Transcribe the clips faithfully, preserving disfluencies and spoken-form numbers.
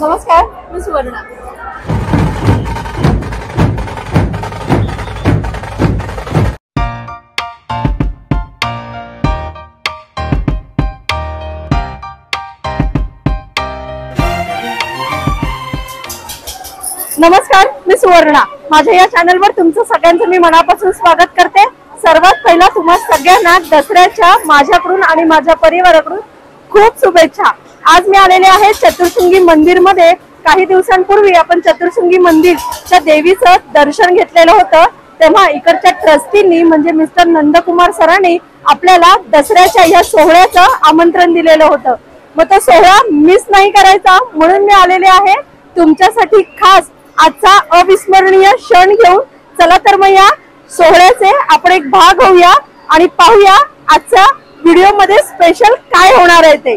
नमस्कार, मैं सुवर्णा। नमस्कार, मी सुवर्णा। माझ्या या चॅनलवर तुमचं सगळ्यांचं मी मनापासून स्वागत करते। सर्वात पहिला तुम्हा सगळ्यांना दसऱ्याच्या माझ्याकडून आणि माझ्या परिवाराकडून खूप शुभेच्छा। आज मी आलेले आहे चतुर्शृंगी मंदिर मध्ये। काही दिवसांपूर्वी आपण चतुर्शृंगी मंदिरच्या देवीचं दर्शन घेतलेलं होतं, तेव्हा इकडच्या ट्रस्टींनी म्हणजे मिस्टर नंदकुमार सरांनी आपल्याला दसऱ्याच्या या सोहळ्याचं आमंत्रण दिलेलं होतं। मग तो सोहळा मिस नाही करायचा म्हणून मी आलेले आहे तुमच्यासाठी खास आजचा अविस्मरणीय क्षण घेऊन। चला तर मग या सोहळ्याचे आपण एक भाग होऊया आणि पाहूया आजच्या व्हिडिओ मध्ये स्पेशल काय होणार आहे ते।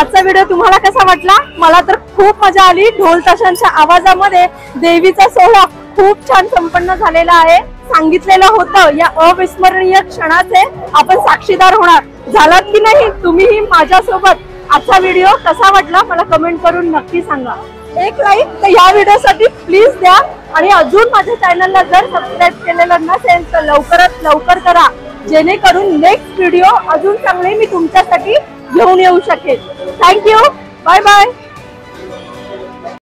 आजचा व्हिडिओ तुम्हाला कसा वाटला? मला तर खूप मजा आली। ढोल ताशांच्या आवाजामध्ये देवीचा सोहळा खूप छान संपन्न झालेला आहे। सांगितलेलं होतं या अविस्मरणीय क्षणाचे आपण साक्षीदार होणार। झालात की नाही तुम्हीही माझ्या सोबत? आजचा व्हिडिओ कसा वाटला मला कमेंट करून नक्की सांगा। एक लाईक तर या व्हिडिओसाठी प्लीज द्या आणि अजून माझ्या चॅनलला जर सबस्क्राइब केलेलं नसेल तर लवकरात लवकर करा, जेणेकरून नेक्स्ट व्हिडिओ अजून चांगले मी तुमच्यासाठी घेऊन येऊ शकेल। Thank you, bye bye.